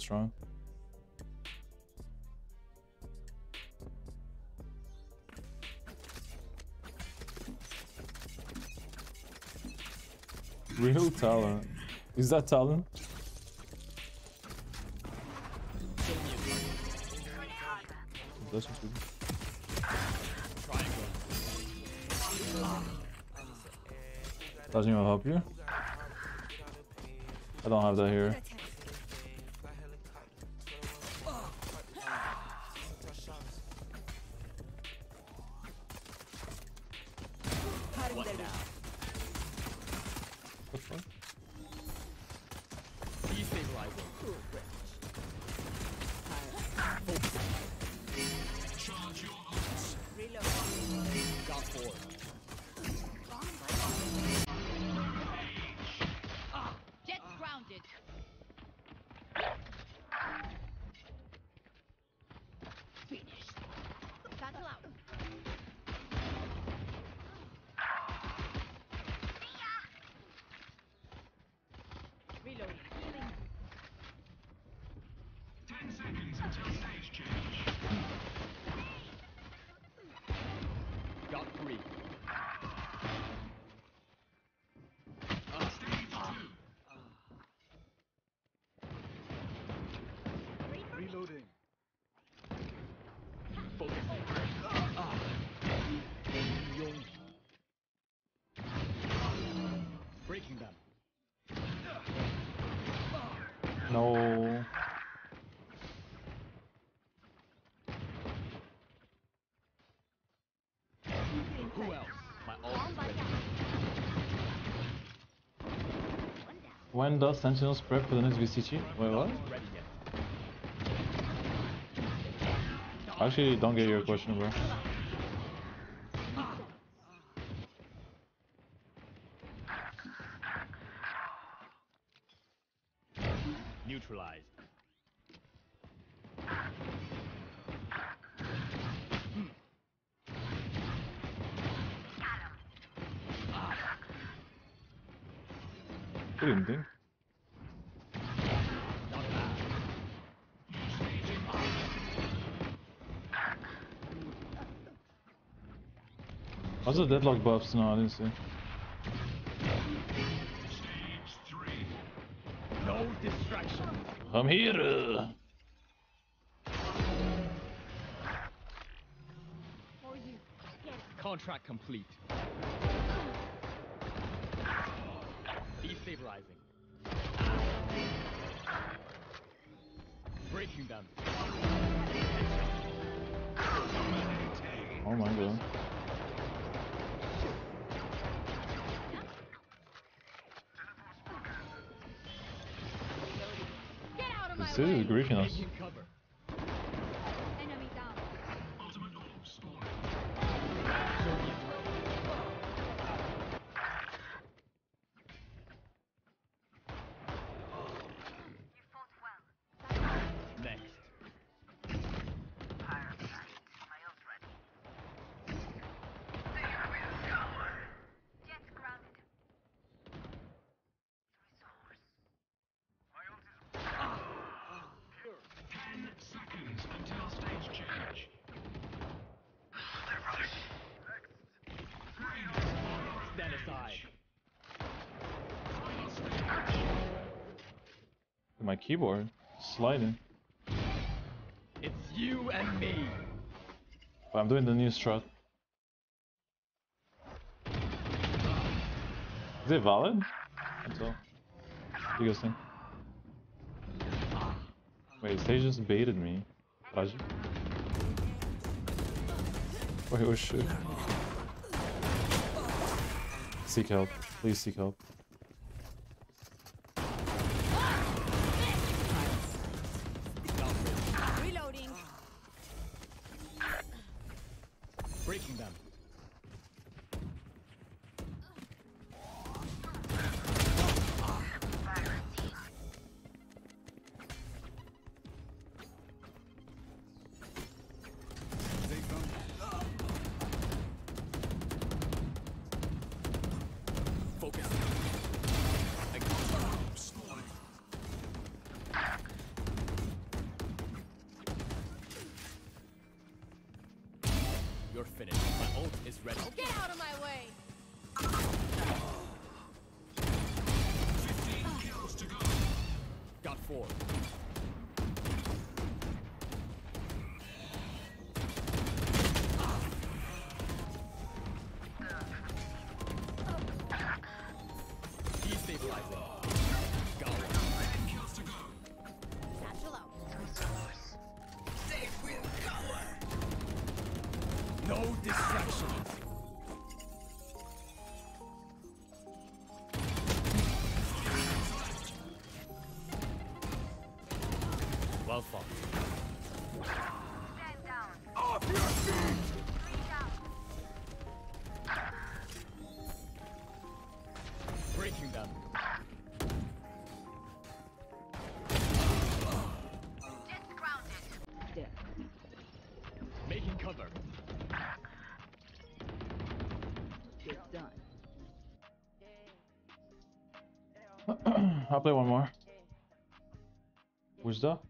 What's wrong? Real talent. Is that talent? That's what's good. Doesn't even help you. I don't have that here. No. Who else? My ult. When does Sentinels prep for the next VCT? Wait, what? I actually don't get your question, bro. Neutralized. Didn't think. How's the deadlock buffs? No, I didn't see. I'm here! Contract complete. Destabilizing. Breaking down. Oh my god. This is griefing us. My keyboard sliding. It's you and me. But I'm doing the new strat. Is it valid? I think so. What do you guys think? Wait, they just baited me. Wait, oh shit. Seek help. Please seek help. You're finished. My ult is ready. Get out of my way! 15 kills to go. Got 4. Well fought. Stand down. Off your feet! Reach out. Breaking them. Just grounded. Yeah. Making cover. It's done. I'll play one more. Where's that?